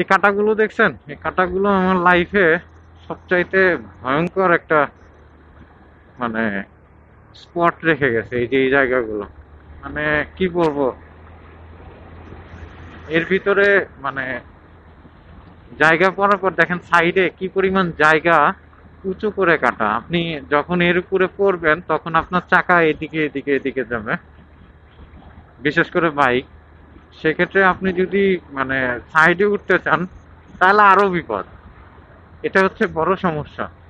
এই কাঁটাগুলো দেখছেন, এই কাঁটাগুলো আমার লাইফে সবচাইতে ভয়ঙ্কর একটা মানে স্পট রেখে গেছে। এই যে এই জায়গাগুলো, মানে কি বলবো, এর ভিতরে মানে জায়গা পড়ার পর দেখেন সাইডে কি পরিমাণ জায়গা উঁচু করে কাটা। আপনি যখন এর উপরে পড়বেন তখন আপনার চাকা এদিকে এদিকে এদিকে যাবে, বিশেষ করে বাইক। সেক্ষেত্রে আপনি যদি মানে সাইডে উঠতে চান তাহলে আরো বিপদ, এটা হচ্ছে বড় সমস্যা।